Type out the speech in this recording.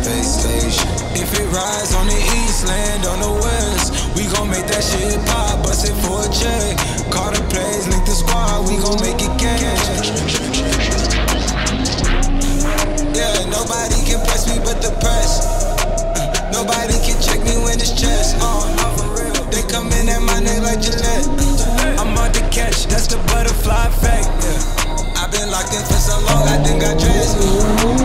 space station. If it rides on the east, land on the west, we gon' make that shit pop, bust it for a check. Call the plays, link the squad, we gon' make it cash. Yeah, nobody can press me but the press. Nobody can check me when it's chess. They come in at my neck like Jeanette. I'm on the catch, that's the butterfly effect. I've been locked in for so long, I think I dressed.